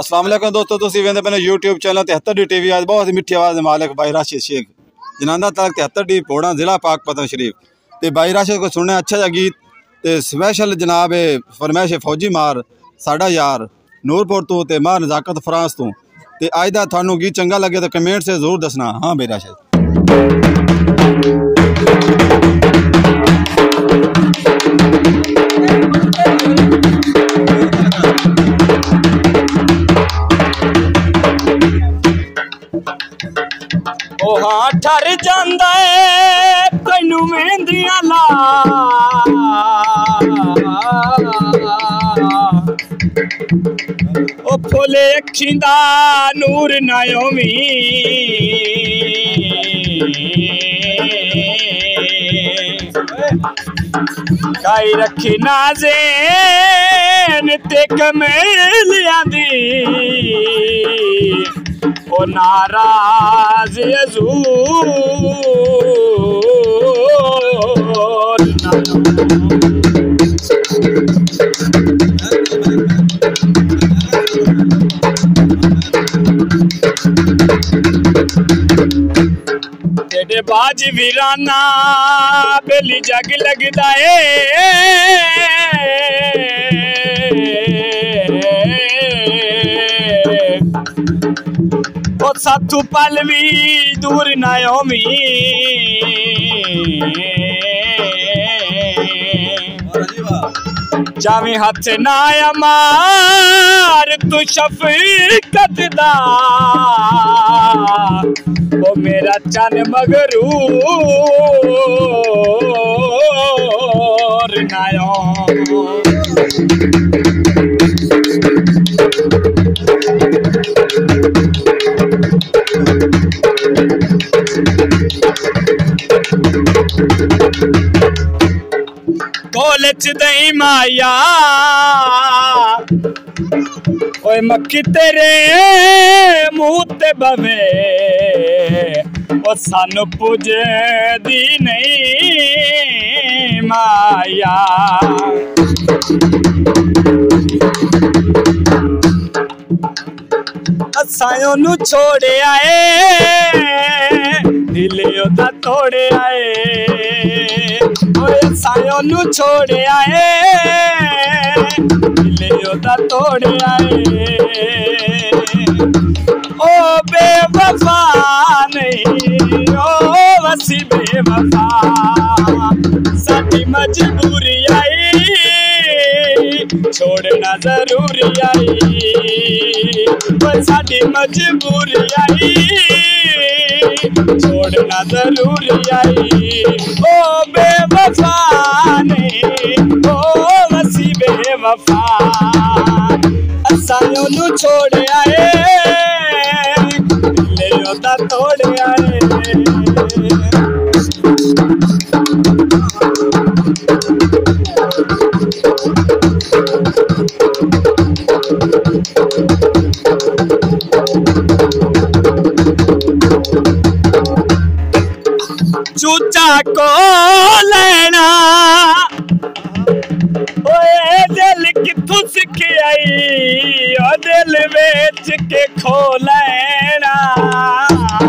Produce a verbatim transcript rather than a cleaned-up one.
अस्सलाम वालेकुम दोस्तों, तुम वेंदे पे यूट्यूब चैनल सतहत्तर डी टीवी। आज बहुत ही मिठी आवाज़ के मालिक भाई राशिद शेख जनांदा तलक सतहत्तर डी भोड़ा जिला पाकपतन शरीफ। तो भाई राशिद को सुनना अच्छा जहा गीत तो स्पैशल जनाब फरमाइश फौजी मार साडा यार नूरपुर तू तो मार नज़ाकत फ्रांस तू। तो अज का थानू गीत चंगा लगे तो कमेंट से जरूर दसना। हाँ भाई राशिद ओहा ठर जांदा है कैनू मेहंदियां ला ओ फुले अखीं दा नूर ना ओवी गाई रखी नाज़ेन ते कमलियां दी ओ नाराज हुजूर तेरे बाज वीराना बेली जग लगदा है साथू पलवी दूर ना होमी जावी हाथ ना मार तू शफीकत दा ओ मेरा चन मगरूर ना कोलच दई माया ओए मक्खी तेरे मुँह ते बवे ओ सानू पुजदी नहीं माया असायों नू छोड़े आए दिलियों दा तोड़े आए असायों नू छोड़े आए दिलियों दा तोड़े आए ओ बेवफा नहीं ओ वसी बेवफा साडी मजबूरी आई छोड़ना जरूरी आई साडी मजबूरी आई छोड़ना जरूरी आई ओ बेवफा नहीं ओ वसी बेवफा असां नूं छोड़ आए दिलों दा तोड़ आए चूचा को लेना ओए दिल कितों सीख आई ओ दिल बेच के खो लेना